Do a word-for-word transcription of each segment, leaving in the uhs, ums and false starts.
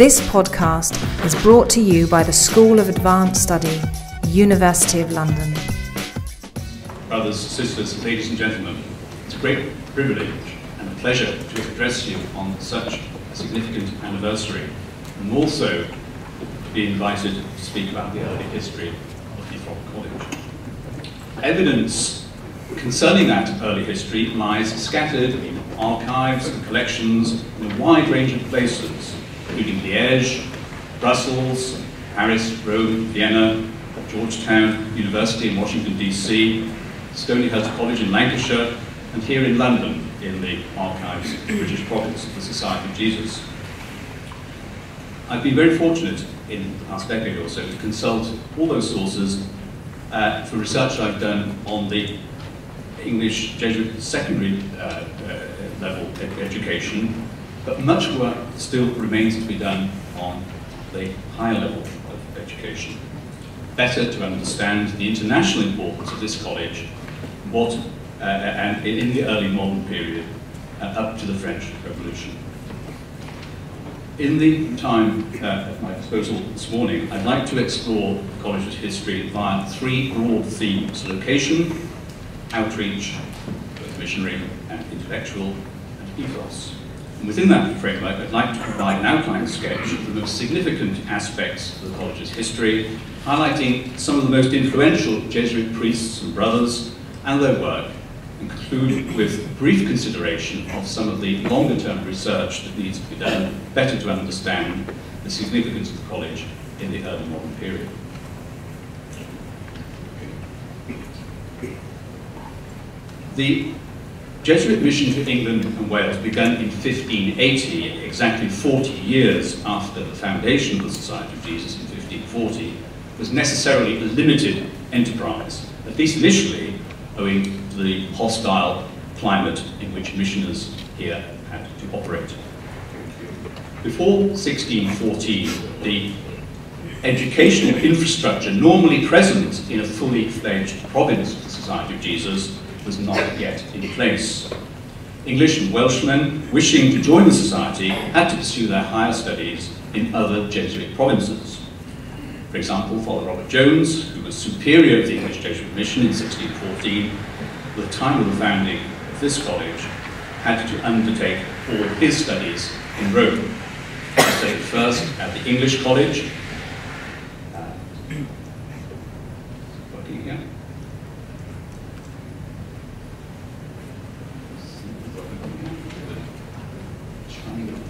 This podcast is brought to you by the School of Advanced Study, University of London. Brothers, sisters, ladies and gentlemen, it's a great privilege and a pleasure to address you on such a significant anniversary, and also to be invited to speak about the early history of Heythrop College. Evidence concerning that early history lies scattered in archives and collections in a wide range of places, including Liège, Brussels, Paris, Rome, Vienna, Georgetown University in Washington, D C, Stonyhurst College in Lancashire, and here in London in the archives of the British province of the Society of Jesus. I've been very fortunate in the past decade or so to consult all those sources uh, for research I've done on the English Jesuit secondary uh, uh, level education, but much work still remains to be done on the higher level of education. Better to understand the international importance of this college, what uh, and in the early modern period uh, up to the French Revolution. In the time uh, at my disposal this morning, I'd like to explore the college's history via three broad themes: location, outreach, both missionary and intellectual, and ethos. And within that framework, I'd like to provide an outline sketch of the most significant aspects of the college's history, highlighting some of the most influential Jesuit priests and brothers and their work, and conclude with brief consideration of some of the longer-term research that needs to be done better to understand the significance of the college in the early modern period. The Jesuit mission to England and Wales began in fifteen eighty, exactly forty years after the foundation of the Society of Jesus in fifteen forty, was necessarily a limited enterprise, at least initially, owing to the hostile climate in which missioners here had to operate. Before sixteen fourteen, the educational infrastructure normally present in a fully fledged province of the Society of Jesus was not yet in place. English and Welshmen wishing to join the society had to pursue their higher studies in other Jesuit provinces. For example, Father Robert Jones, who was superior of the English Jesuit mission in sixteen fourteen, at the time of the founding of this college, had to undertake all his studies in Rome. He studied first at the English College,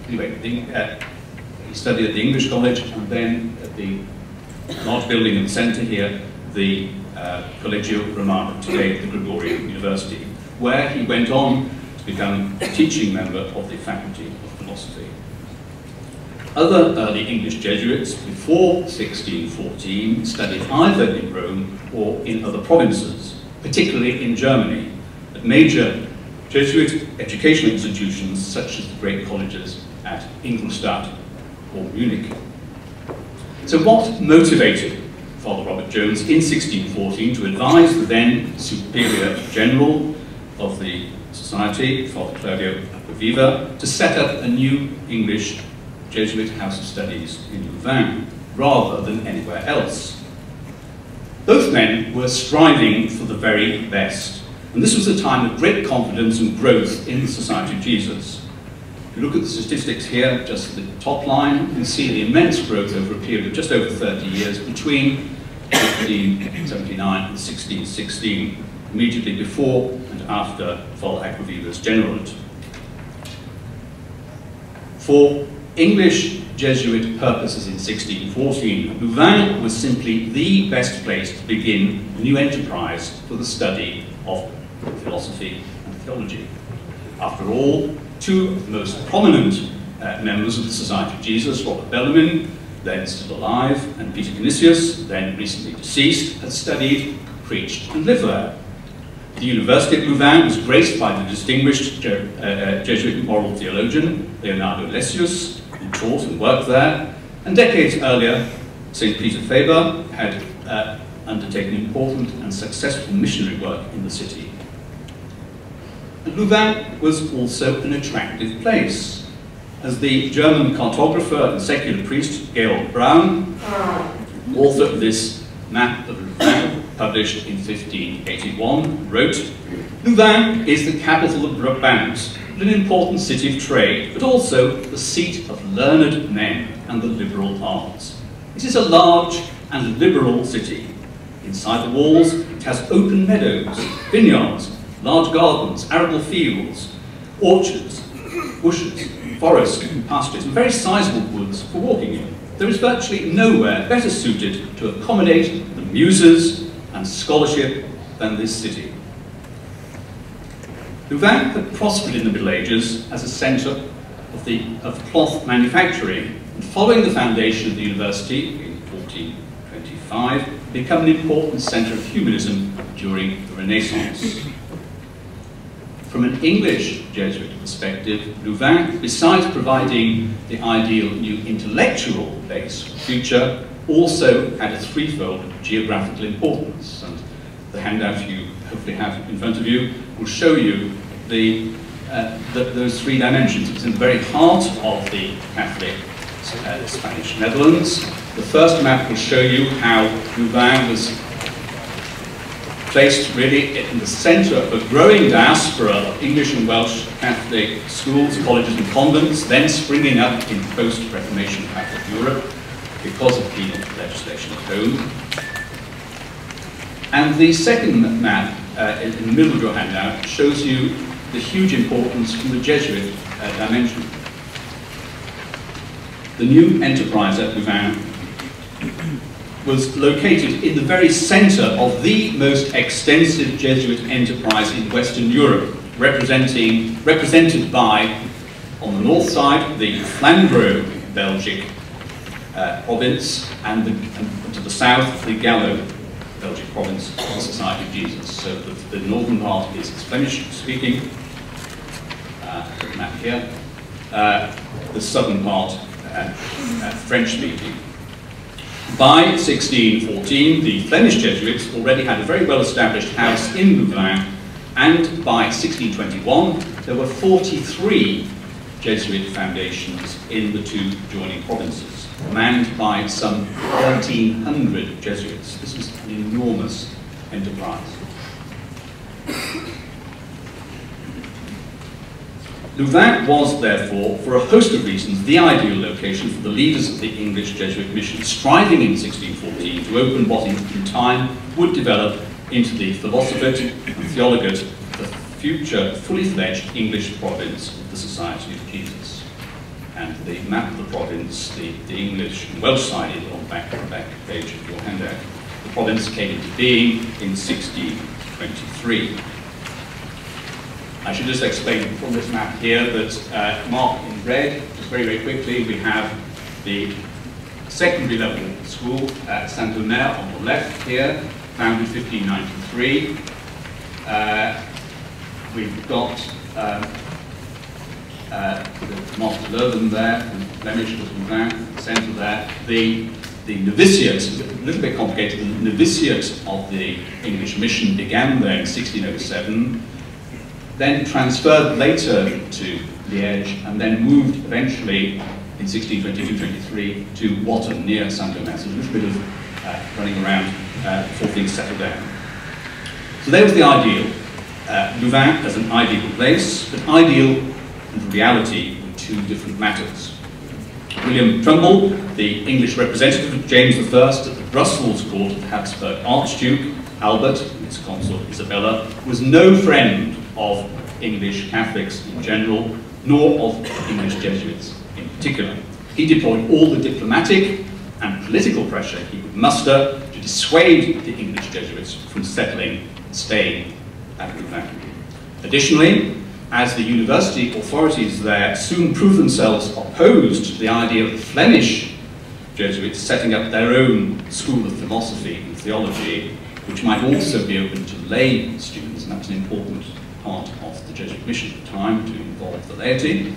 Anyway, the, uh, he studied at the English College, and then at the large building in the centre here, the uh, Collegio Romano, today the Gregorian University, where he went on to become a teaching member of the Faculty of Philosophy. Other early English Jesuits before sixteen fourteen studied either in Rome or in other provinces, particularly in Germany, at major Jesuit educational institutions such as the great colleges at Ingolstadt or Munich. So what motivated Father Robert Jones in sixteen fourteen to advise the then Superior General of the Society, Father Claudio Aquaviva, to set up a new English Jesuit house of studies in Louvain rather than anywhere else? Both men were striving for the very best, and this was a time of great confidence and growth in the Society of Jesus. If you look at the statistics here, just the top line, you can see the immense growth over a period of just over thirty years between fifteen seventy-nine and sixteen sixteen, immediately before and after Father Aquaviva's generalate. For English Jesuit purposes in sixteen fourteen, Louvain was simply the best place to begin a new enterprise for the study of philosophy and theology. After all, two of the most prominent uh, members of the Society of Jesus, Robert Bellarmine, then still alive, and Peter Canisius, then recently deceased, had studied, preached, and lived there. The University of Louvain was graced by the distinguished Je uh, Jesuit moral theologian, Leonardo Lessius, who taught and worked there, and decades earlier, Saint Peter Faber had uh, undertaken important and successful missionary work in the city. And Louvain was also an attractive place. as the German cartographer and secular priest Georg Braun, author of this map of Louvain, published in fifteen eighty-one, wrote, "Louvain is the capital of Brabant, an important city of trade, but also the seat of learned men and the liberal arts. It is a large and liberal city. Inside the walls, it has open meadows, vineyards, large gardens, arable fields, orchards, bushes, forests and pastures, and very sizable woods for walking in. There is virtually nowhere better suited to accommodate the muses and scholarship than this city." Louvain had prospered in the Middle Ages as a centre of, of cloth manufacturing, and following the foundation of the university in fourteen twenty-five, became an important centre of humanism during the Renaissance. From an English Jesuit perspective, Louvain, besides providing the ideal new intellectual base for the future, also had a threefold geographical importance. And the handout you hopefully have in front of you will show you the, uh, the, those three dimensions. It's in the very heart of the Catholic uh, Spanish Netherlands. The first map will show you how Louvain was placed really in the centre of a growing diaspora of English and Welsh Catholic schools, colleges and convents, then springing up in post-Reformation Catholic Europe because of penal legislation at home. And the second map uh, in the middle of your handout shows you the huge importance from the Jesuit uh, dimension. The new enterprise at Louvain was located in the very centre of the most extensive Jesuit enterprise in Western Europe, representing, represented by, on the north side, the Flandro-Belgic uh, province, and, the, and to the south, the Gallo-Belgic province of the Society of Jesus. So the, the northern part is Flemish-speaking, uh, the map here, uh, the southern part, uh, uh, French-speaking. By sixteen fourteen, the Flemish Jesuits already had a very well-established house in Louvain, and by sixteen twenty-one, there were forty-three Jesuit foundations in the two joining provinces, manned by some thirteen hundred Jesuits. This was an enormous enterprise. Louvain was, therefore, for a host of reasons, the ideal location for the leaders of the English Jesuit mission, striving in sixteen fourteen to open what in time would develop into the Philosophate and Theologate, the future fully-fledged English province of the Society of Jesus. And the map of the province, the, the English and Welsh side is on the back, back page of your handout. The province came into being in sixteen twenty-three. I should just explain from this map here that uh, marked in red, just very, very quickly, we have the secondary level school at Saint Omer on the left here, founded in fifteen ninety-three. Uh, we've got um, uh, the Markt Leuven there, and Flemish Louvain, the centre there. The, the novitiate, a little bit complicated, the novitiate of the English mission began there in sixteen oh seven. Then transferred later to Liège, and then moved eventually in sixteen twenty-two twenty-three to Watten, near Saint Omer. So a little bit of uh, running around uh, before things settled down. So there was the ideal. Uh, Louvain as an ideal place, but ideal and reality were two different matters. William Trumbull, the English representative of James the First at the Brussels court of the Habsburg Archduke Albert, and his consort Isabella, was no friend of English Catholics in general, nor of English Jesuits in particular. He deployed all the diplomatic and political pressure he could muster to dissuade the English Jesuits from settling and staying at Louvain. Additionally, as the university authorities there soon proved themselves opposed to the idea of the Flemish Jesuits setting up their own school of philosophy and theology, which might also be open to lay students, and that's an important part of the Jesuit mission at the time, to involve the laity.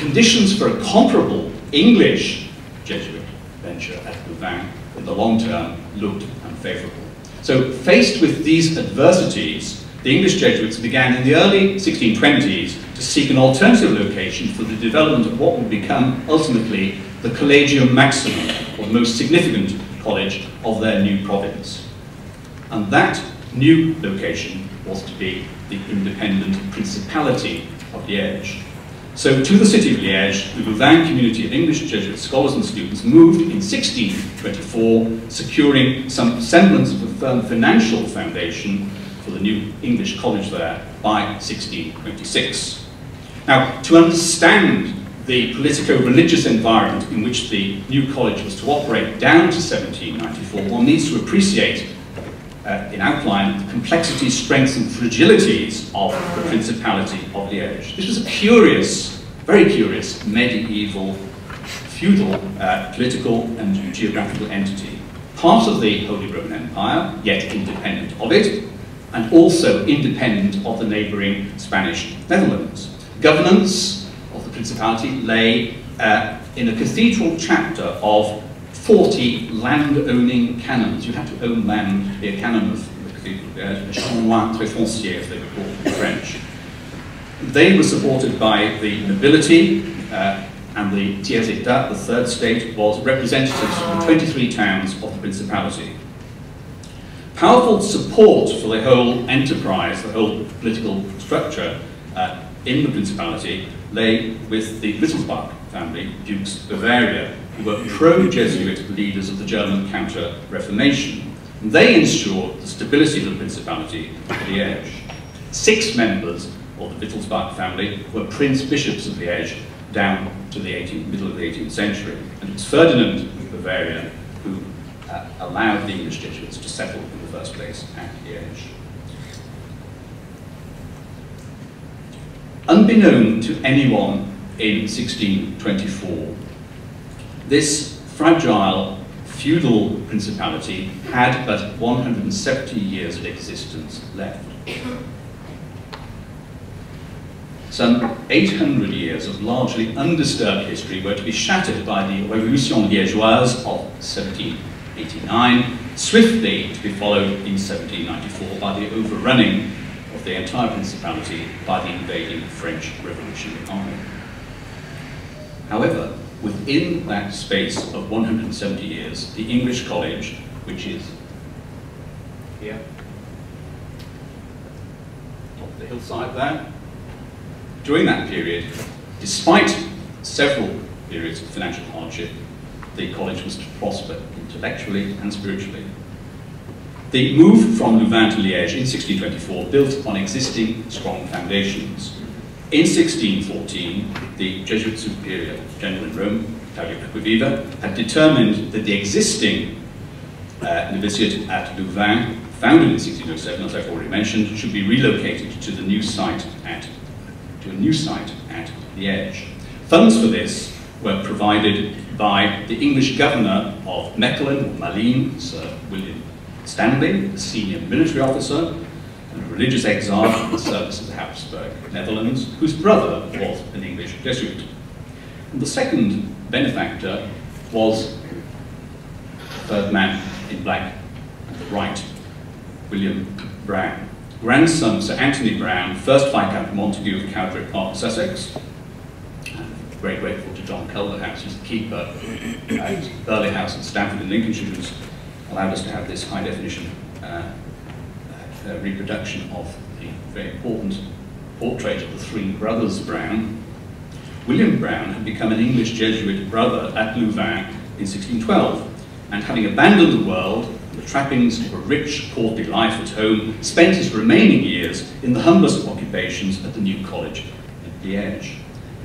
Conditions for a comparable English Jesuit venture at Louvain in the long term looked unfavourable. So faced with these adversities, the English Jesuits began in the early sixteen twenties to to seek an alternative location for the development of what would become, ultimately, the Collegium Maximum, or the most significant college of their new province. And that new location was to be the independent Principality of Liège. So to the city of Liège, the Louvain community of English Jesuit scholars and students moved in sixteen twenty-four, securing some semblance of a firm financial foundation for the new English college there by sixteen twenty-six. Now, to understand the politico-religious environment in which the new college was to operate down to seventeen ninety-four, one needs to appreciate Uh, in outline, the complexities, strengths, and fragilities of the Principality of Liège. This was a curious, very curious, medieval, feudal, uh, political and geographical entity. Part of the Holy Roman Empire, yet independent of it, and also independent of the neighbouring Spanish Netherlands. Governance of the Principality lay uh, in a cathedral chapter of forty land-owning canons. You had to own land, be a canon of a chanoine très foncier, as they were called in French. They were supported by the nobility, uh, and the tiers état, the third state, was representatives from the twenty-three towns of the Principality. Powerful support for the whole enterprise, the whole political structure uh, in the Principality, lay with the Wittelsbach family, Dukes of Bavaria, were pro-Jesuit leaders of the German Counter-Reformation. They ensured the stability of the Principality of Liège. Six members of the Wittelsbach family were prince-bishops of Liège down to the middle of the eighteenth century, and it was Ferdinand of Bavaria who uh, allowed the English Jesuits to settle in the first place at Liège. Unbeknown to anyone in sixteen twenty-four, this fragile, feudal principality had but one hundred seventy years of existence left. Some eight hundred years of largely undisturbed history were to be shattered by the Révolution Liégeoise of seventeen eighty-nine, swiftly to be followed in seventeen ninety-four by the overrunning of the entire principality by the invading French Revolutionary Army. However, within that space of one hundred seventy years, the English College, which is here, top of the hillside there, during that period, despite several periods of financial hardship, the college was to prosper intellectually and spiritually. The move from Louvain to Liège in sixteen twenty-four built on existing strong foundations. In sixteen fourteen, the Jesuit superior general in Rome, Claudio Aquaviva, had determined that the existing uh, novitiate at Louvain, founded in sixteen oh seven, as I've already mentioned, should be relocated to the new site at to a new site at Liège. Funds for this were provided by the English governor of Mechelen or Malines, Sir William Stanley, the senior military officer, and a religious exile in the service of the Habsburg Netherlands, whose brother was an English Jesuit. And the second benefactor was the third man in black at the right, William Brown, grandson Sir Anthony Brown, first Viscount Montague of Cowdray Park, Sussex. I'm very grateful to John Culverhouse, who's the keeper at Burley House at Stamford in Lincolnshire, who's allowed us to have this high definition uh, Uh, reproduction of the very important portrait of the three brothers Brown. William Brown had become an English Jesuit brother at Louvain in sixteen twelve, and having abandoned the world, the trappings of a rich, courtly life at home, spent his remaining years in the humblest occupations at the new college at Liège,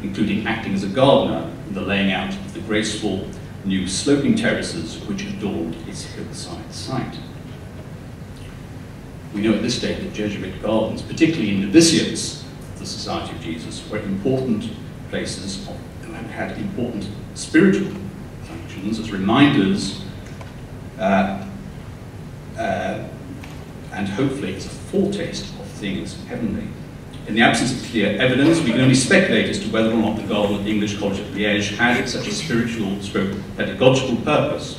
including acting as a gardener in the laying out of the graceful new sloping terraces which adorned its hillside site. We know at this stage that Jesuit gardens, particularly in novitiates of the Society of Jesus, were important places and had important spiritual functions as reminders uh, uh, and hopefully as a foretaste of things heavenly. In the absence of clear evidence, we can only speculate as to whether or not the garden of the English College at Liège had such a spiritual, stroke, pedagogical purpose.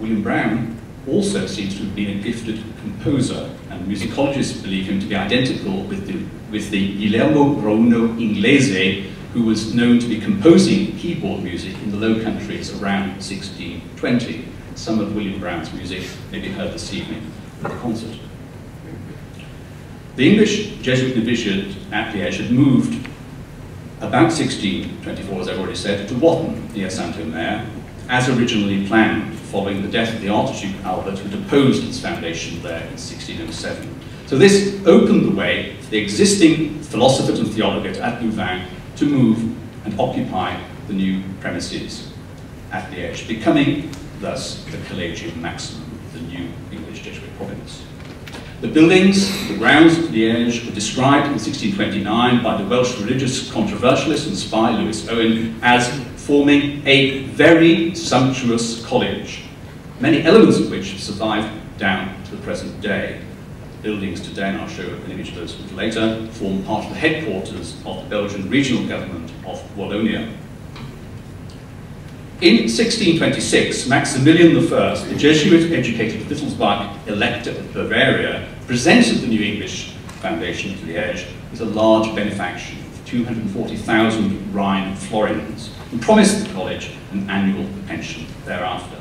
William Brown also seems to have been a gifted composer, and musicologists believe him to be identical with the with the Guglielmo Bruno Inglese, who was known to be composing keyboard music in the Low Countries around sixteen twenty. Some of William Brown's music may be heard this evening at the concert. The English Jesuit novitiate at Liège had moved about sixteen twenty-four, as I've already said, to Watten near Saint Omer, as originally planned following the death of the Archduke Albert, who deposed its foundation there in sixteen oh seven. So this opened the way for the existing philosophers and theologians at Louvain to move and occupy the new premises at Liège, becoming thus the Collegium Maximum, the new English Jesuit province. The buildings, the grounds of Liège were described in sixteen twenty-nine by the Welsh religious controversialist and spy Lewis Owen as forming a very sumptuous college, many elements of which survive down to the present day. Buildings today, and I'll show an image of those later, form part of the headquarters of the Belgian regional government of Wallonia. In sixteen twenty-six, Maximilian the First, the Jesuit-educated Wittelsbach Elector of Bavaria, presented the new English foundation to Liège with a large benefaction of two hundred forty thousand Rhine florins, and promised the college an annual pension thereafter.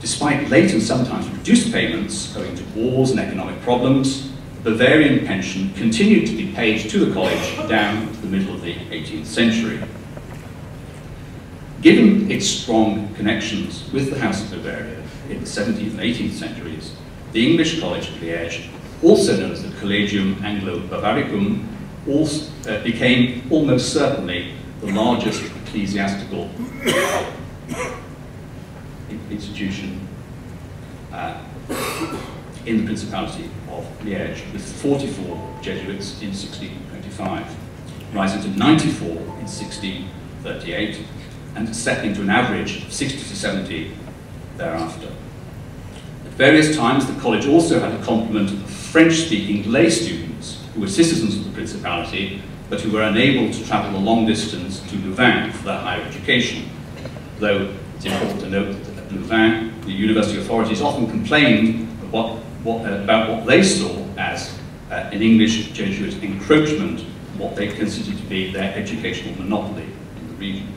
Despite late and sometimes reduced payments owing to wars and economic problems, the Bavarian pension continued to be paid to the college down to the middle of the eighteenth century. Given its strong connections with the House of Bavaria in the seventeenth and eighteenth centuries, the English College of Liège, also known as the Collegium Anglo-Bavaricum, uh, became almost certainly the largest ecclesiastical institution uh, in the Principality of Liège, with forty-four Jesuits in sixteen twenty-five, rising to ninety-four in sixteen thirty-eight, and settling to an average of sixty to seventy thereafter. At various times, the college also had a complement of French-speaking lay students who were citizens of the Principality, but who were unable to travel a long distance to Louvain for their higher education, though it's important to note that at Louvain, the university authorities often complained about what, what, about what they saw as uh, an English Jesuit encroachment on what they considered to be their educational monopoly in the region.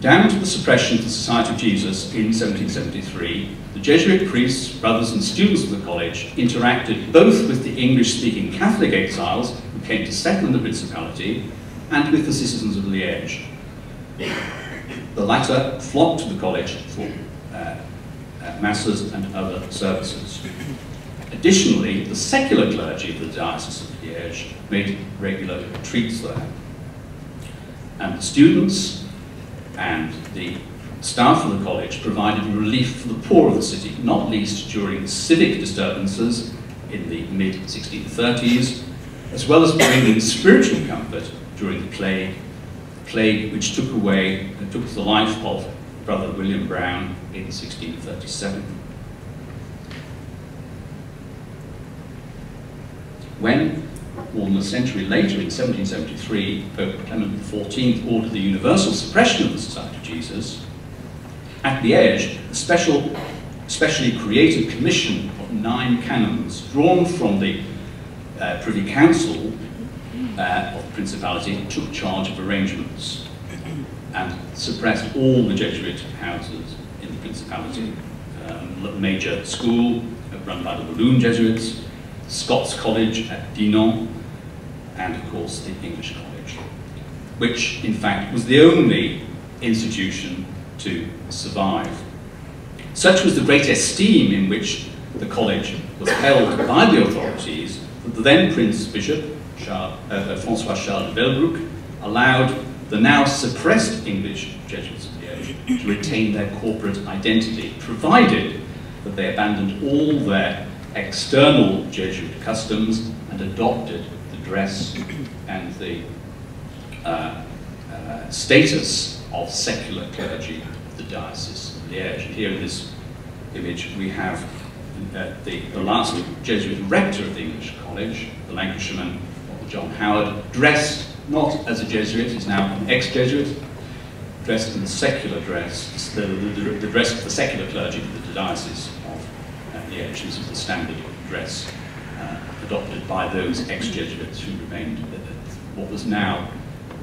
Down to the suppression of the Society of Jesus in seventeen seventy-three, the Jesuit priests, brothers and students of the college interacted both with the English-speaking Catholic exiles who came to settle in the Principality and with the citizens of Liège. The latter flocked to the college for uh, uh, masses and other services. Additionally, the secular clergy of the Diocese of Liège made regular retreats there. And the students and the staff of the college provided relief for the poor of the city, not least during civic disturbances in the mid sixteen thirties, as well as bringing spiritual comfort during the plague, the plague which took away and took the life of Brother William Brown in sixteen thirty-seven. When more than a century later, in seventeen seventy-three, Pope Clement the Fourteenth ordered the universal suppression of the Society of Jesus. At Liège, a special, specially created commission of nine canons, drawn from the uh, Privy Council uh, of the Principality, took charge of arrangements and suppressed all the Jesuit houses in the Principality. Um, major school, run by the Walloon Jesuits, Scots College at Dinan, and of course the English College, which in fact was the only institution to survive. Such was the great esteem in which the college was held by the authorities that the then Prince Bishop, Charles, uh, Francois Charles de Velbrouck, allowed the now suppressed English Jesuits of Liège to retain their corporate identity, provided that they abandoned all their external Jesuit customs and adopted dress and the uh, uh, status of secular clergy of the Diocese of Liège. Here in this image we have uh, the, the last Jesuit rector of the English College, the Lancashireman John Howard, dressed not as a Jesuit, he's now an ex-Jesuit, dressed in the secular dress, the, the, the dress of the secular clergy of the Diocese of uh, Liège. This is the standard dress. Uh, adopted by those ex-Jesuits who remained at what was now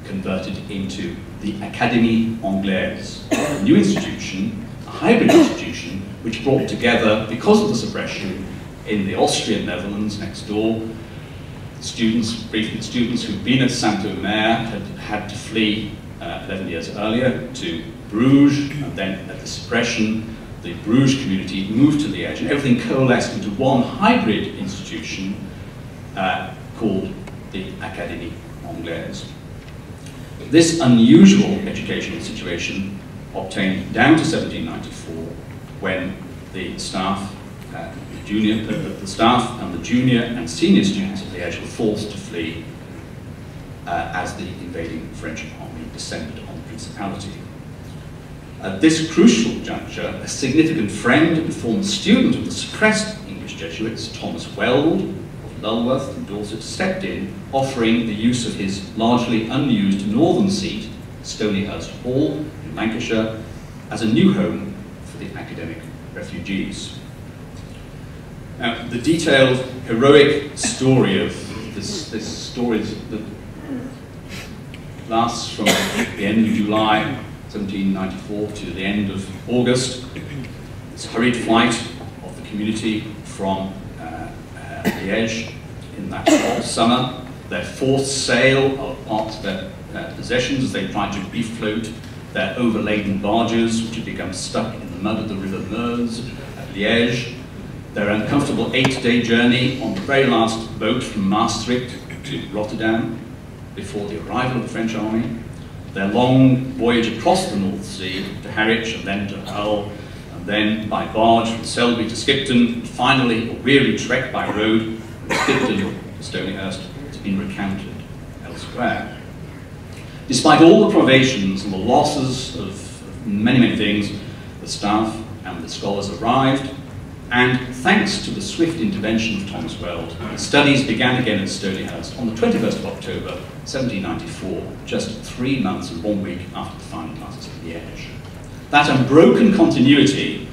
converted into the Académie Anglaise, a new institution, a hybrid institution, which brought together, because of the suppression in the Austrian Netherlands next door, students, briefly students who'd been at Saint Omer, had had to flee uh, eleven years earlier to Bruges, and then at the suppression, the Bruges community moved to Liège, and everything coalesced into one hybrid institution uh, called the Académie Anglaise. This unusual educational situation obtained down to seventeen ninety-four, when the staff, uh, the, junior, the, the staff and the junior and senior students of Liège were forced to flee uh, as the invading French army descended on the principality. At this crucial juncture, a significant friend and former student of the suppressed English Jesuits, Thomas Weld of Lulworth and Dorset, stepped in, offering the use of his largely unused northern seat, Stonyhurst Hall in Lancashire, as a new home for the academic refugees. Now, the detailed, heroic story of this, this story that lasts from the end of July seventeen ninety-four to the end of August, this hurried flight of the community from uh, uh, Liège in that whole summer, their forced sale of parts of their uh, possessions as they tried to refloat their overladen barges, which had become stuck in the mud of the River Meuse at Liège, their uncomfortable eight-day journey on the very last boat from Maastricht to Rotterdam before the arrival of the French army, their long voyage across the North Sea to Harwich and then to Hull, and then by barge from Selby to Skipton, and finally a weary trek by road from Skipton to Stonyhurst has been recounted elsewhere. Despite all the privations and the losses of many, many things, the staff and the scholars arrived, and thanks to the swift intervention of Thomas Weld, studies began again at Stonyhurst on the twenty-first of October, seventeen ninety-four, just three months and one week after the final classes at Liège. That unbroken continuity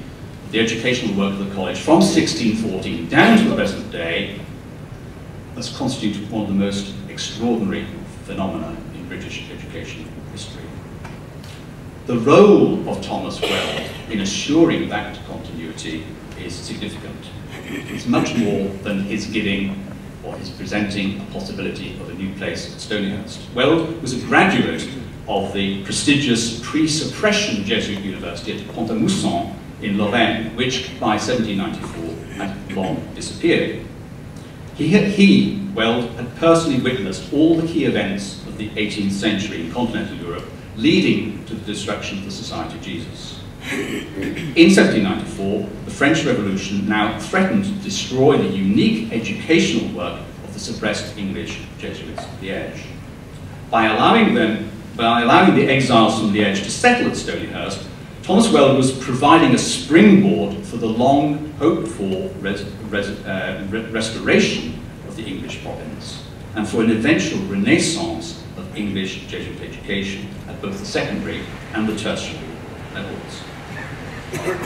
of the educational work of the college from sixteen fourteen down to the present day has constituted one of the most extraordinary phenomena in British educational history. The role of Thomas Weld in assuring that continuity is significant. It's much more than his giving or his presenting a possibility of a new place at Stonyhurst. Weld was a graduate of the prestigious pre-suppression Jesuit University at Pont-à-Mousson in Lorraine, which by seventeen ninety-four had long disappeared. He, had, he, Weld, had personally witnessed all the key events of the eighteenth century in continental Europe, leading to the destruction of the Society of Jesus. In seventeen ninety-four, the French Revolution now threatened to destroy the unique educational work of the suppressed English Jesuits at Liège. By allowing them, by allowing the exiles from Liège to settle at Stonyhurst, Thomas Weld was providing a springboard for the long hoped-for res, res, uh, re, restoration of the English province, and for an eventual renaissance of English Jesuit education at both the secondary and the tertiary levels.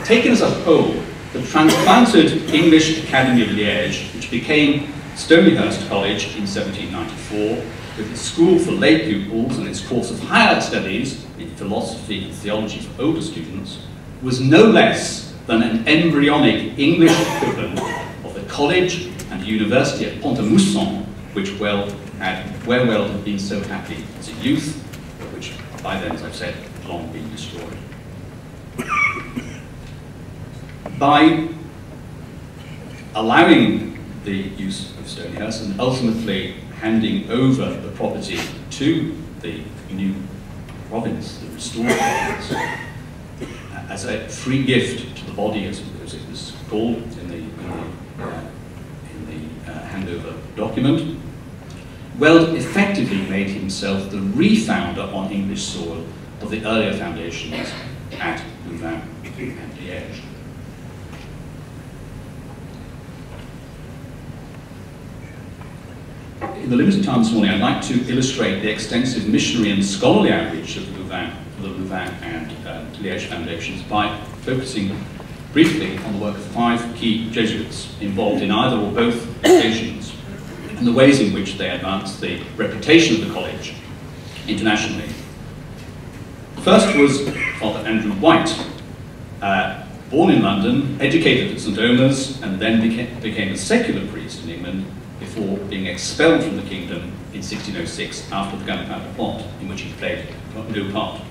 Taken as a whole, the transplanted English Academy of Liège, which became Stonyhurst College in seventeen ninety-four, with its school for lay pupils and its course of higher studies in philosophy and theology for older students, was no less than an embryonic English equivalent of the college and university at Pont-à-Mousson, which Weld had, where Weld had been so happy as a youth, but which by then, as I've said, had long been destroyed. By allowing the use of Stonyhurst and ultimately handing over the property to the new province, the restored province, as a free gift to the body, as it was called in the, in the, uh, in the uh, handover document, Weld effectively made himself the refounder on English soil of the earlier foundations at Louvain and Liège. In the limited time this morning, I'd like to illustrate the extensive missionary and scholarly outreach of Louvain, the Louvain and uh, Liège foundations by focusing briefly on the work of five key Jesuits involved in either or both foundations. and the ways in which they advanced the reputation of the college internationally. First was Father Andrew White, uh, born in London, educated at Saint Omer's, and then beca became a secular priest in England before being expelled from the kingdom in sixteen oh six after the Gunpowder Plot, in which he played no part.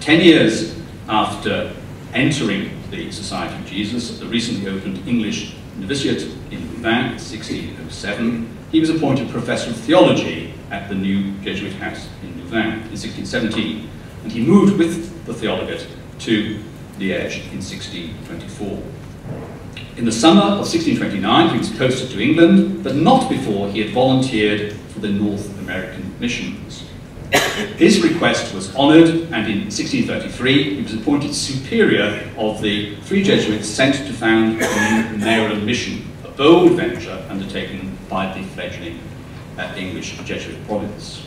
Ten years after entering the Society of Jesus at the recently opened English novitiate in Louvain in sixteen oh seven, he was appointed Professor of Theology at the new Jesuit house in Louvain in sixteen seventeen, and he moved with the Theologate to Liège in sixteen twenty-four. In the summer of sixteen twenty-nine, he was posted to England, but not before he had volunteered for the North American missions. His request was honoured, and in sixteen thirty-three, he was appointed superior of the three Jesuits sent to found the Maryland mission, a bold venture undertaken by the fledgling uh, English Jesuit province.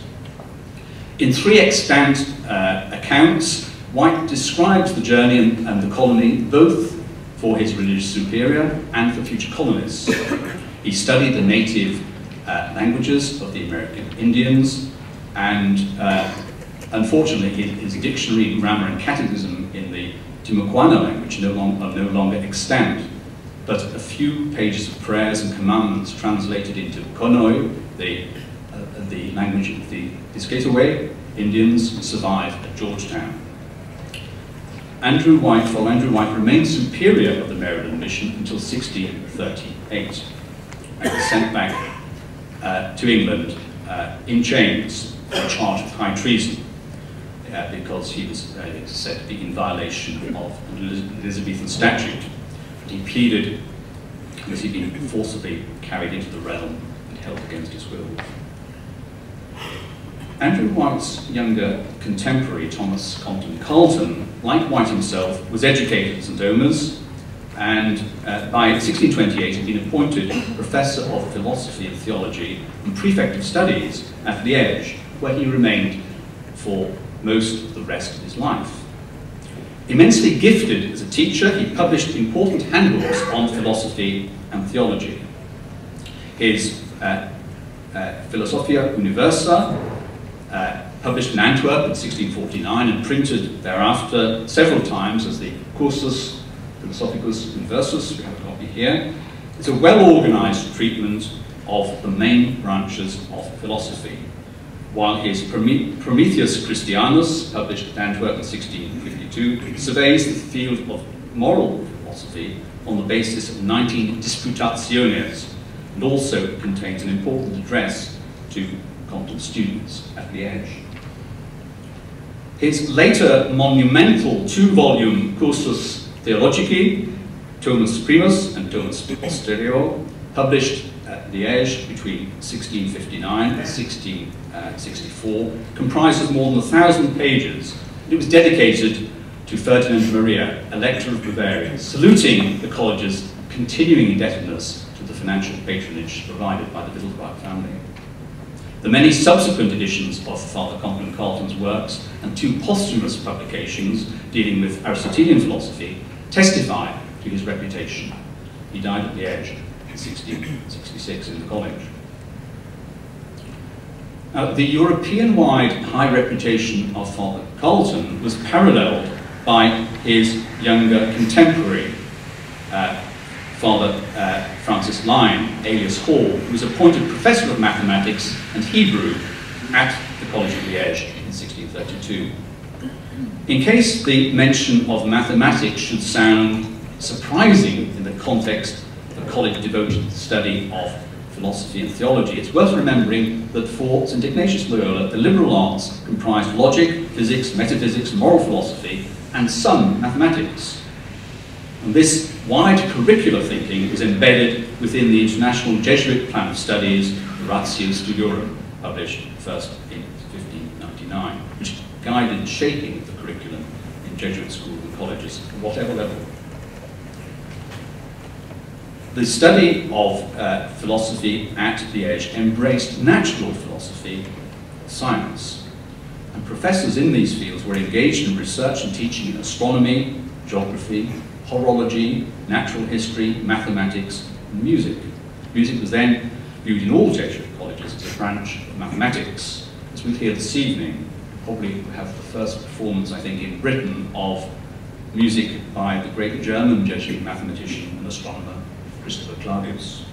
In three extant uh, accounts, White describes the journey and, and the colony both for his religious superior and for future colonists. He studied the native uh, languages of the American Indians, and uh, unfortunately his dictionary, grammar and catechism in the Timucuana language no long, are no longer extant, but a few pages of prayers and commandments translated into Konoy, the, uh, the language of the Piscataway Indians, survived at Georgetown. Andrew White, while Andrew White remained superior of the Maryland mission until sixteen thirty-eight, and was sent back uh, to England uh, in chains on a charge of high treason, uh, because he was uh, said to be in violation of an Elizabethan statute. But he pleaded because he'd been forcibly carried into the realm and held against his will. Andrew White's younger contemporary, Thomas Compton Carlton, like White himself, was educated at Saint Omer's, and uh, by sixteen twenty-eight had been appointed Professor of Philosophy and Theology and Prefect of Studies at Liège, where he remained for most of the rest of his life. Immensely gifted as a teacher, he published important handbooks on philosophy and theology. His uh, uh, Philosophia Universa, Uh, published in Antwerp in sixteen forty-nine and printed thereafter several times as the Cursus Philosophicus Universus, we have a copy here. It's a well-organized treatment of the main branches of philosophy, while his Prometheus Christianus, published in Antwerp in sixteen fifty-two, surveys the field of moral philosophy on the basis of nineteen disputationes, and also contains an important address to Compton students at Liège. His later monumental two-volume Cursus Theologici, Thomas Primus and Thomas Posterior, published at Liège between sixteen fifty-nine and sixteen sixty-four, comprises more than a thousand pages. It was dedicated to Ferdinand Maria, Elector of Bavaria, saluting the college's continuing indebtedness to the financial patronage provided by the Wittelsbach family. The many subsequent editions of Father Compton Carlton's works and two posthumous publications dealing with Aristotelian philosophy testify to his reputation. He died at Liège in sixteen sixty-six in the college. Now, the European-wide high reputation of Father Carlton was paralleled by his younger contemporary, uh, Father uh, Francis Lyon, alias Hall, who was appointed Professor of Mathematics and Hebrew at the College of Liège in sixteen thirty-two. In case the mention of mathematics should sound surprising in the context of a college devoted to the study of philosophy and theology, it's worth remembering that for Saint Ignatius Loyola, the liberal arts comprised logic, physics, metaphysics, moral philosophy, and some mathematics. And this wide curricular thinking was embedded within the International Jesuit Plan of Studies, Ratio Studiorum, published first in fifteen ninety-nine, which guided the shaping of the curriculum in Jesuit schools and colleges at whatever level. The study of uh, philosophy at Liège embraced natural philosophy, science, and professors in these fields were engaged in research and teaching in astronomy, geography, horology, natural history, mathematics, and music. Music was then viewed in all Jesuit colleges as a branch of mathematics. As we hear this evening, probably have the first performance, I think, in Britain of music by the great German Jesuit mathematician and astronomer Christopher Clavius.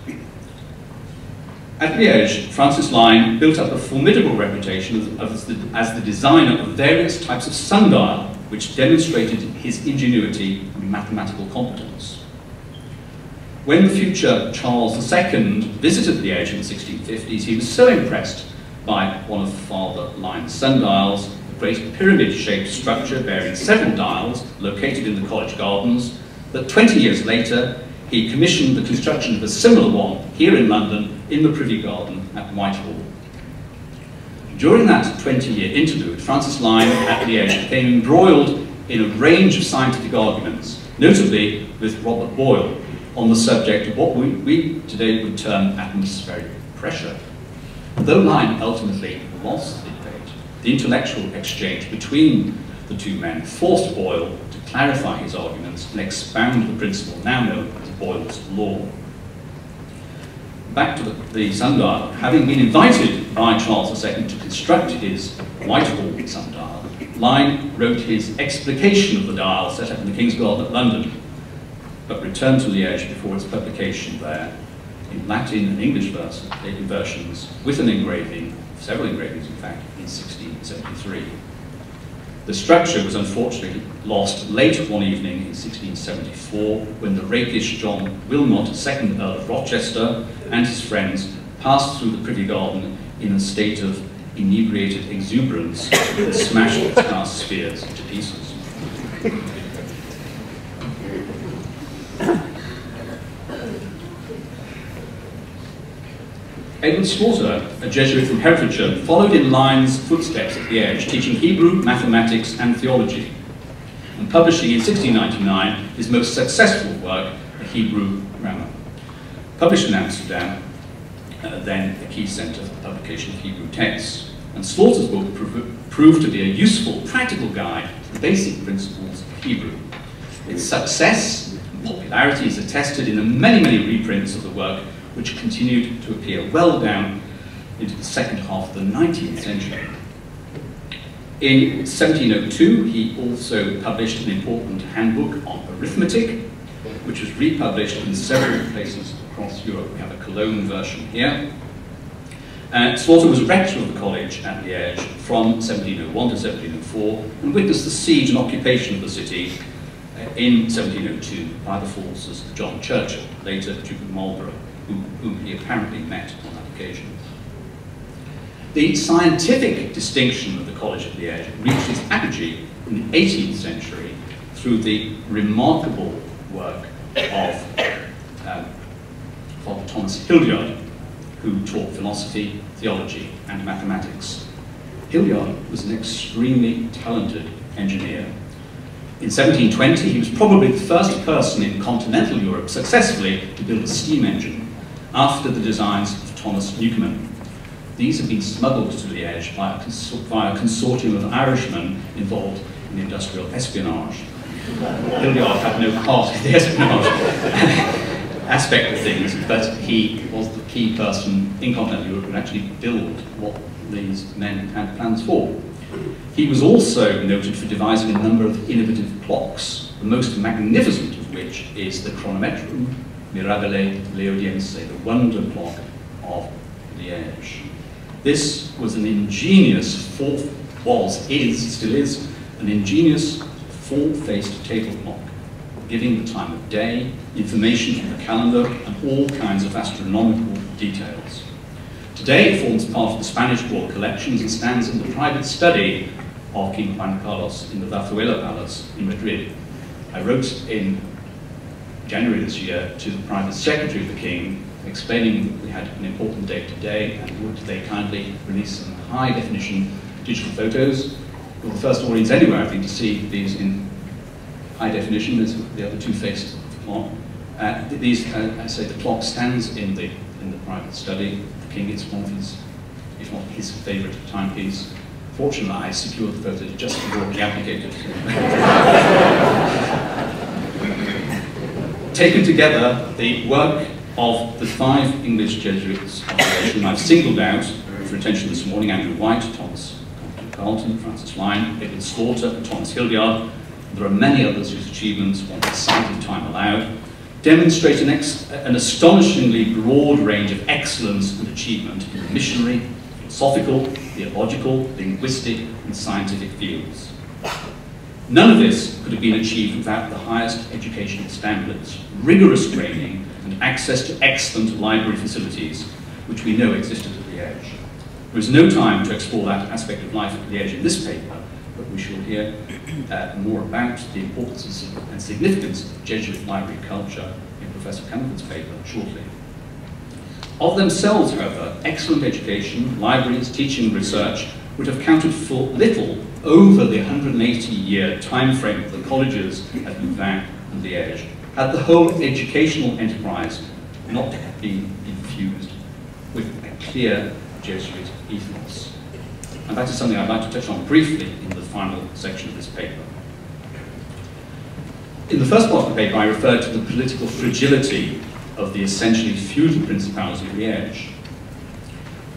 At Liège, Francis Lyne built up a formidable reputation as, as, the, as the designer of various types of sundial, which demonstrated his ingenuity and mathematical competence. When the future Charles the Second visited Liège in the sixteen fifties, he was so impressed by one of Father Lyne's sundials, a great pyramid-shaped structure bearing seven dials located in the college gardens, that twenty years later he commissioned the construction of a similar one here in London in the Privy Garden at Whitehall. During that twenty-year interlude, Francis Lyne at Liège became embroiled in a range of scientific arguments, notably with Robert Boyle, on the subject of what we, we today would term atmospheric pressure. Though Lyne ultimately lost the debate, the intellectual exchange between the two men forced Boyle to clarify his arguments and expound the principle now known as Boyle's law. Back to the, the sundial, having been invited by Charles the Second to construct his Whitehall sundial, Lyne wrote his explication of the dial set up in the King's Garden at London, but returned to Liège before its publication there, in Latin and English verse, versions, with an engraving, several engravings in fact, in sixteen seventy-three. The structure was unfortunately lost late one evening in sixteen seventy-four, when the rakish John Wilmot, second Earl of Rochester, and his friends passed through the Privy Garden in a state of inebriated exuberance and smashed its glass spheres into pieces. Edwin Slaughter, a Jesuit from Herefordshire, followed in Lyne's footsteps at Liège, teaching Hebrew, mathematics, and theology, and publishing in sixteen ninety-nine his most successful work, A Hebrew Grammar, published in Amsterdam, uh, then a key centre for the publication of Hebrew texts. And Slaughter's book prov proved to be a useful, practical guide to the basic principles of Hebrew. Its success and popularity is attested in the many, many reprints of the work, which continued to appear well down into the second half of the nineteenth century. In seventeen oh two, he also published an important handbook on arithmetic, which was republished in several places across Europe. We have a Cologne version here. Uh, Slaughter was rector of the college at Liège from seventeen oh one to seventeen oh four, and witnessed the siege and occupation of the city uh, in seventeen oh two by the forces of John Churchill, later Duke of Marlborough, whom he apparently met on that occasion. The scientific distinction of the College of Liège reached its apogee in the eighteenth century through the remarkable work of um, Father Thomas Hildyard, who taught philosophy, theology, and mathematics. Hildyard was an extremely talented engineer. In seventeen twenty, he was probably the first person in continental Europe successfully to build a steam engine, after the designs of Thomas Newcomen. These have been smuggled to Liège by a, by a consortium of Irishmen involved in industrial espionage. Hildyard had no part in the espionage aspect of things, but he was the key person in continental Europe who could actually build what these men had plans for. He was also noted for devising a number of innovative clocks, the most magnificent of which is the chronometron Mirabile Leodiense, the wonder clock of Liège. This was an ingenious fourth, was, is, still is, an ingenious four-faced table clock, giving the time of day, information on the calendar, and all kinds of astronomical details. Today it forms part of the Spanish Royal Collections and stands in the private study of King Juan Carlos in the Zarzuela Palace in Madrid. I wrote in January this year to the private secretary of the king, explaining that we had an important day today and would they kindly release some high definition digital photos. Well, the first audience anywhere, I think, to see these in high definition is the other two-faced clock. Uh, these, uh, I say, the clock stands in the in the private study. The king is one of his, if not his favourite timepiece. Fortunately, I secured the photo just before he abdicated. Taken together, the work Of the five English Jesuits whom I've singled out for attention this morning, Andrew White, Thomas Carlton, Francis Lyon, David Slaughter, and Thomas Hildyard, there are many others whose achievements, one exciting time allowed, demonstrate an, ex an astonishingly broad range of excellence and achievement in the missionary, philosophical, theological, linguistic, and scientific fields. None of this could have been achieved without the highest educational standards, rigorous training, and access to excellent library facilities, which we know existed at Liège. There is no time to explore that aspect of life at Liège in this paper, but we shall hear uh, more about the importance and significance of Jesuit library culture in Professor Campbell's paper shortly. Of themselves, however, excellent education, libraries, teaching, research would have counted for little over the one hundred eighty year time frame of the colleges at Louvain and Liège, had the whole educational enterprise not been infused with a clear Jesuit ethos. And that is something I'd like to touch on briefly in the final section of this paper. In the first part of the paper, I referred to the political fragility of the essentially feudal principality of Liège.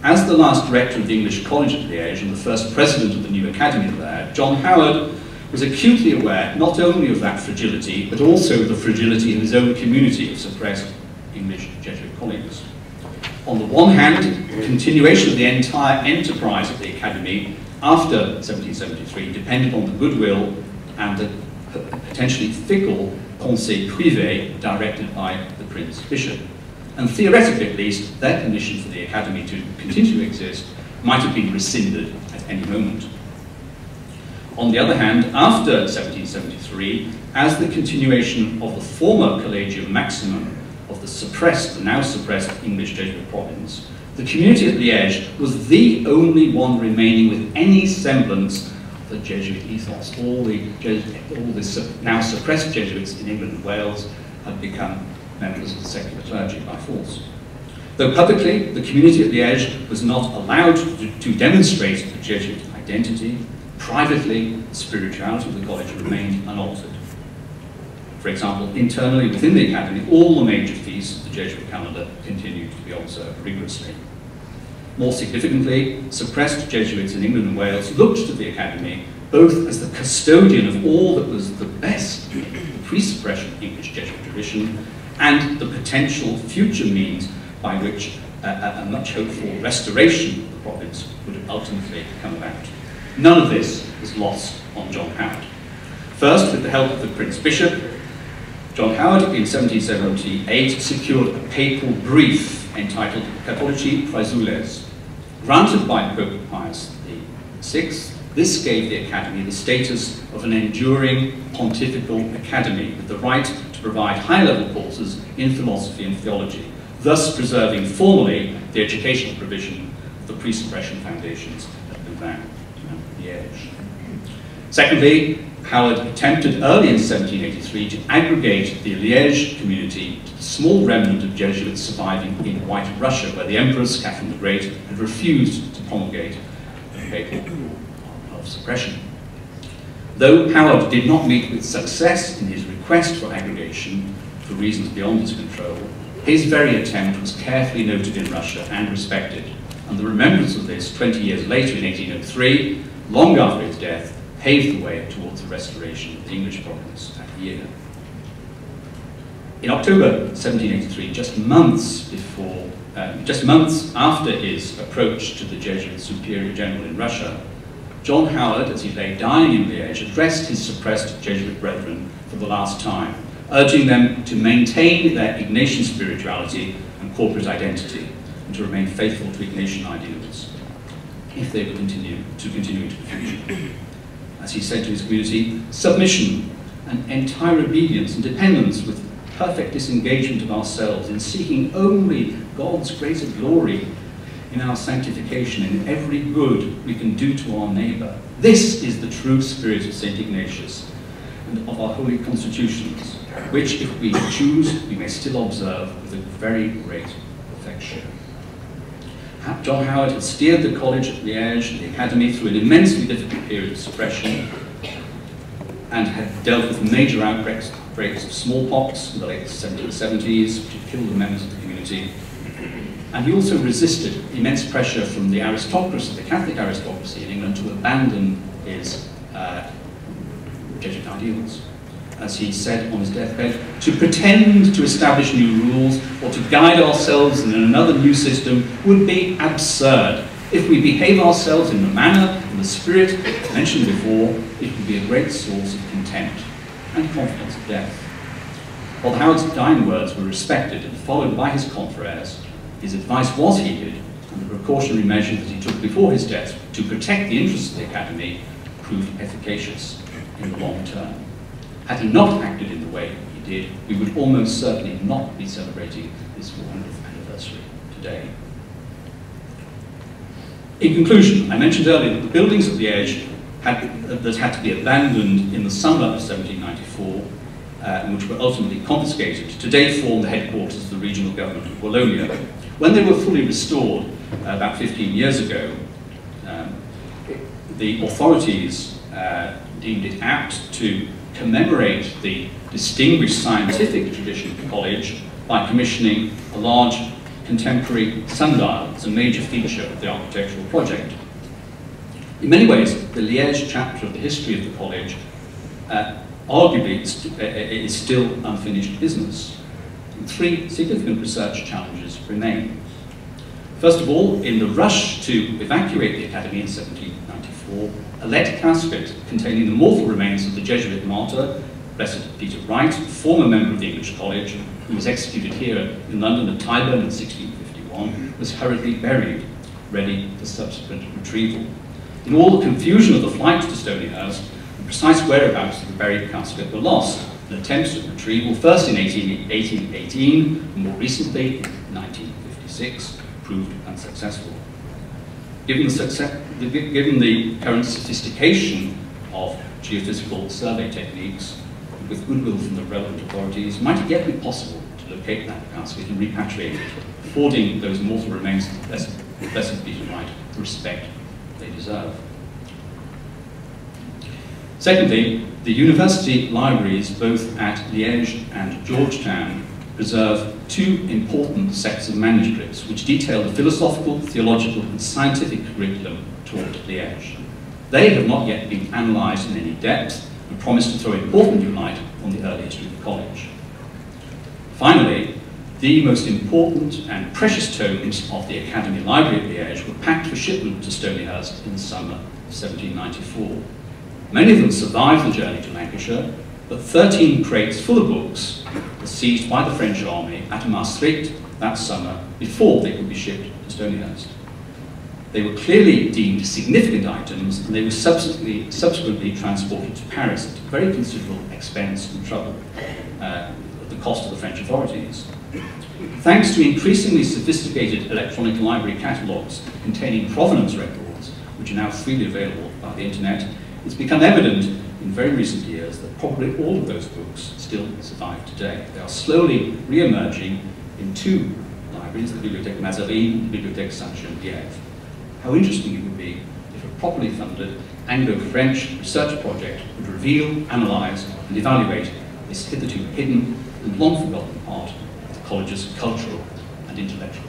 As the last rector of the English College at Liège and the first president of the new academy there, John Howard was acutely aware not only of that fragility, but also of the fragility in his own community of suppressed English Jesuit colleagues. On the one hand, continuation of the entire enterprise of the academy after seventeen seventy-three depended on the goodwill and the potentially fickle conseil privé directed by the Prince Bishop. And theoretically, at least, their permission for the academy to continue to exist might have been rescinded at any moment. On the other hand, after seventeen seventy-three, as the continuation of the former Collegium Maximum of the suppressed, the now suppressed English Jesuit province, the community at Liège was the only one remaining with any semblance of the Jesuit ethos. All the, all the now suppressed Jesuits in England and Wales had become members of the secular clergy by force. Though publicly, the community at Liège was not allowed to, to demonstrate the Jesuit identity, privately, the spirituality of the college remained unaltered. For example, internally within the academy, all the major feasts of the Jesuit calendar continued to be observed rigorously. More significantly, suppressed Jesuits in England and Wales looked to the academy both as the custodian of all that was the best in the pre-suppression English Jesuit tradition and the potential future means by which uh, a much hoped for restoration of the province would ultimately come about. None of this was lost on John Howard. First, with the help of the Prince Bishop, John Howard in seventeen seventy-eight secured a papal brief entitled Catholici Clausules. Granted by Pope Pius the sixth, this gave the academy the status of an enduring pontifical academy with the right to provide high-level courses in philosophy and theology, thus preserving formally the educational provision of the pre-suppression foundations at Louvain. Secondly, Howard attempted early in seventeen eighty-three to aggregate the Liège community to the small remnant of Jesuits surviving in White Russia, where the Empress Catherine the Great had refused to promulgate the papal rule of suppression. Though Howard did not meet with success in his request for aggregation, for reasons beyond his control, his very attempt was carefully noted in Russia and respected. And the remembrance of this, twenty years later in eighteen oh three, long after his death, paved the way towards the restoration of the English province that year. In October seventeen eighty-three, just months before, uh, just months after his approach to the Jesuit Superior General in Russia, John Howard, as he lay dying in Liège, addressed his suppressed Jesuit brethren for the last time, urging them to maintain their Ignatian spirituality and corporate identity, to remain faithful to Ignatian ideals if they would continue to continue into the future. As he said to his community, submission and entire obedience and dependence with perfect disengagement of ourselves in seeking only God's greater glory in our sanctification in every good we can do to our neighbour. This is the true spirit of Saint Ignatius and of our holy constitutions, which if we choose, we may still observe with a very great affection. John Howard had steered the college at Liège and the academy through an immensely difficult period of suppression and had dealt with major outbreaks breakers of smallpox in the late seventeen seventies, which killed the members of the community. And he also resisted immense pressure from the aristocracy, the Catholic aristocracy in England, to abandon his uh, Jesuit ideals. As he said on his deathbed, to pretend to establish new rules or to guide ourselves in another new system would be absurd. If we behave ourselves in the manner and the spirit mentioned before, it would be a great source of contempt and confidence of death. While Howard's dying words were respected and followed by his confreres, his advice was heeded, and the precautionary measures that he took before his death to protect the interests of the Academy proved efficacious in the long term. Had he not acted in the way he did, we would almost certainly not be celebrating this four hundredth anniversary today. In conclusion, I mentioned earlier that the buildings of Liège had, that had to be abandoned in the summer of seventeen ninety-four, uh, and which were ultimately confiscated, today form the headquarters of the regional government of Wallonia. When they were fully restored uh, about fifteen years ago, um, the authorities uh, deemed it apt to commemorate the distinguished scientific tradition of the college by commissioning a large contemporary sundial as a major feature of the architectural project. In many ways, the Liège chapter of the history of the college uh, arguably is, uh, is still unfinished business. And three significant research challenges remain. First of all, in the rush to evacuate the academy in seventeen ninety-four, a lead casket containing the mortal remains of the Jesuit martyr, Blessed Peter Wright, former member of the English College, who was executed here in London at Tyburn in sixteen fifty-one, was hurriedly buried, ready for subsequent retrieval. In all the confusion of the flight to Stonyhurst, the precise whereabouts of the buried casket were lost, and attempts at retrieval, first in eighteen eighteen, and more recently in nineteen fifty-six, proved unsuccessful. Given the, success, given the current sophistication of geophysical survey techniques, with goodwill from the relevant authorities, might it yet be possible to locate that casket and repatriate it, affording those mortal remains of the Blessed Peter Wright the respect they deserve? Secondly, the university libraries, both at Liège and Georgetown, preserve two important sets of manuscripts which detail the philosophical, theological, and scientific curriculum taught at Liège. They have not yet been analysed in any depth and promise to throw important new light on the early history of the college. Finally, the most important and precious tomes of the Academy Library at Liège were packed for shipment to Stonyhurst in the summer of seventeen ninety-four. Many of them survived the journey to Lancashire, but thirteen crates full of books were seized by the French army at Maastricht that summer before they could be shipped to Stonyhurst. They were clearly deemed significant items, and they were subsequently, subsequently transported to Paris at very considerable expense and trouble, uh, at the cost of the French authorities. Thanks to increasingly sophisticated electronic library catalogues containing provenance records, which are now freely available by the internet, it's become evident in very recent years that probably all of those books still survive today. They are slowly re-emerging in two libraries, the Bibliothèque Mazarine and the Bibliothèque Sainte-Geneviève. How interesting it would be if a properly funded Anglo-French research project would reveal, analyse and evaluate this hitherto hidden and long forgotten part of the college's cultural and intellectual